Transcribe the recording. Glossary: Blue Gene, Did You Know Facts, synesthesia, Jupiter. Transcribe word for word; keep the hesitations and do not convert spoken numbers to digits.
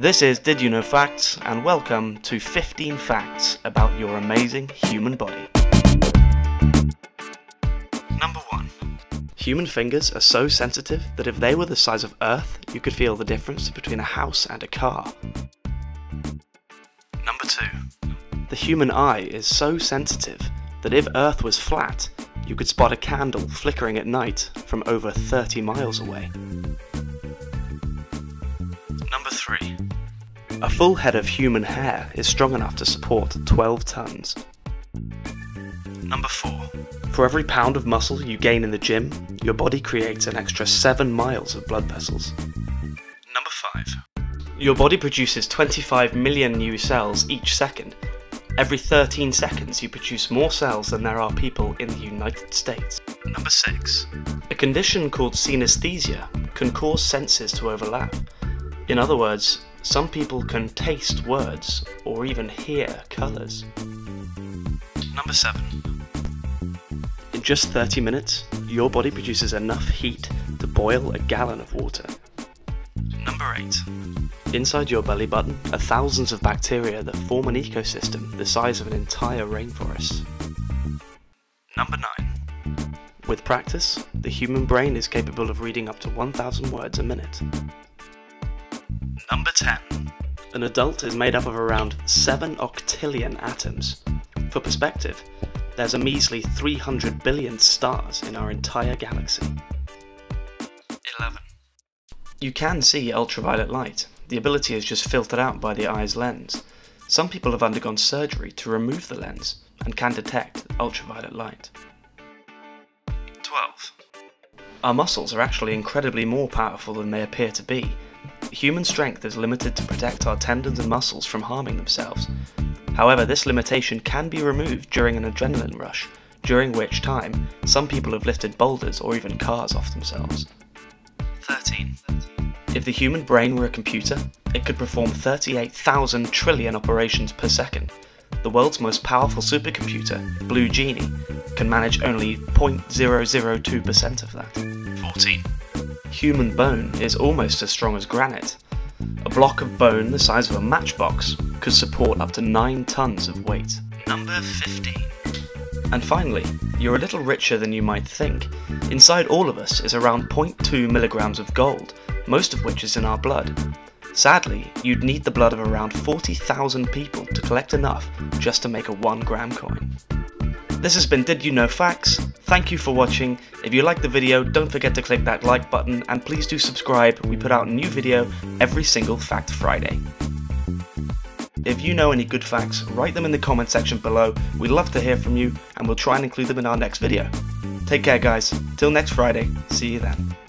This is Did You Know Facts, and welcome to fifteen facts about your amazing human body. Number one. Human fingers are so sensitive that if they were the size of Earth, you could feel the difference between a house and a car. Number two. The human eye is so sensitive that if Earth was flat, you could spot a candle flickering at night from over thirty miles away. Number three. A full head of human hair is strong enough to support twelve tons. Number four. For every pound of muscle you gain in the gym, your body creates an extra seven miles of blood vessels. Number five. Your body produces twenty-five million new cells each second. Every thirteen seconds you produce more cells than there are people in the United States. Number six. A condition called synesthesia can cause senses to overlap. In other words, some people can taste words or even hear colours. Number seven. In just thirty minutes, your body produces enough heat to boil a gallon of water. Number eight. Inside your belly button are thousands of bacteria that form an ecosystem the size of an entire rainforest. Number nine. With practice, the human brain is capable of reading up to one thousand words a minute. Number ten. An adult is made up of around seven octillion atoms. For perspective, there's a measly three hundred billion stars in our entire galaxy. eleven. You can see ultraviolet light. The ability is just filtered out by the eye's lens. Some people have undergone surgery to remove the lens and can detect ultraviolet light. twelve. Our muscles are actually incredibly more powerful than they appear to be. Human strength is limited to protect our tendons and muscles from harming themselves. However, this limitation can be removed during an adrenaline rush, during which time some people have lifted boulders or even cars off themselves. thirteen. If the human brain were a computer, it could perform thirty-eight thousand trillion operations per second. The world's most powerful supercomputer, Blue Gene, can manage only zero point zero zero two percent of that. fourteen. Human bone is almost as strong as granite. A block of bone the size of a matchbox could support up to nine tons of weight. Number fifteen. And finally, you're a little richer than you might think. Inside all of us is around zero point two milligrams of gold, most of which is in our blood. Sadly, you'd need the blood of around forty thousand people to collect enough just to make a one gram coin. This has been Did You Know Facts? Thank you for watching. If you liked the video, don't forget to click that like button, and please do subscribe. We put out a new video every single Fact Friday. If you know any good facts, write them in the comment section below. We'd love to hear from you, and we'll try and include them in our next video. Take care guys, till next Friday, see you then.